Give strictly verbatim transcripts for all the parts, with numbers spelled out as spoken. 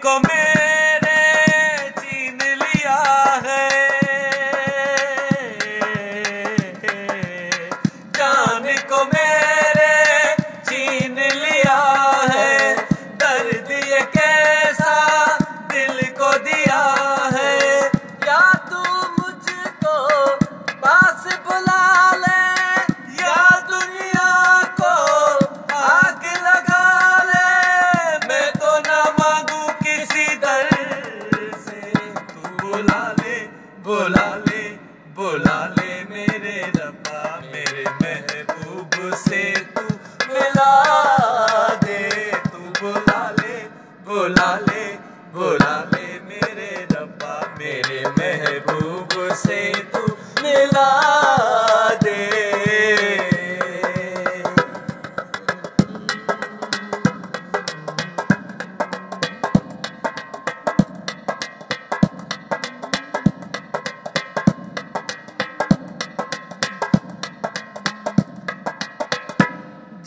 को मेरे छीन लिया है, जान को मेरे छीन लिया है, दर्द ये कैसा दिल को दिया है। या तू मुझको पास बुला ले, या दुनिया को आग लगा ले, मैं तो ना मांगू किसी दर से, तू बुला ले बुला ले बुला ले मेरे रब्बा, मेरे महबूब से तू मिला दे, तू बुला ले बुला ले बुला ले मेरे रब्बा, मेरे महबूब से तू मिला दे।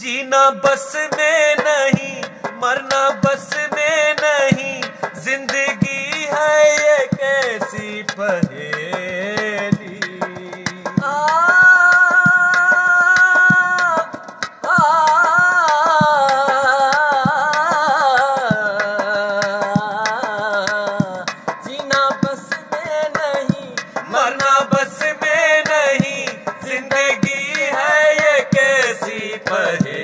जीना बस में नहीं, मरना बस में नहीं, जिंदगी है ये कैसी पहेली। आ, आ, आ, जीना बस में नहीं, मरना बस में नहीं, जिंदगी है ये कैसी पहेली।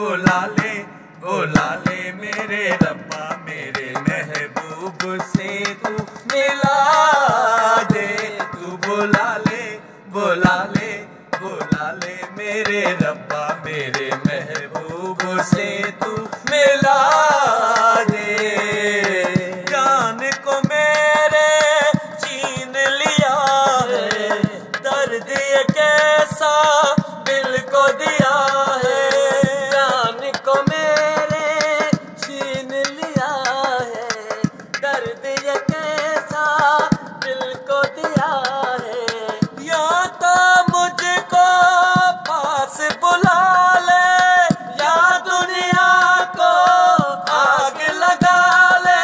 बुला ले बुला ले मेरे रब्बा, मेरे महबूब से तू मिला दे, तू बुला ले बुला ले बुला ले मेरे रब्बा, मेरे महबूब से तू मिला दे। जान को मेरे छीन लिया है, दर्द ये कैसा दिल को दिया है, को मेरे छीन लिया है, दर्द ये कैसा दिल को दिया है। या तो मुझको पास बुला ले, या दुनिया को आग लगा ले,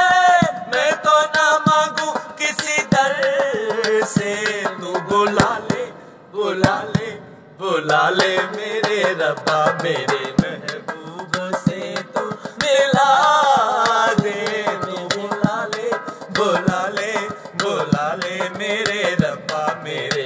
मैं तो ना मांगू किसी दर से, तू बुला ले बुला ले बुला ले मेरे रब्बा, मेरे महबूब से तू मिला दे, तू बुला ले बुला ले बुला ले मेरे रब्बा, मेरे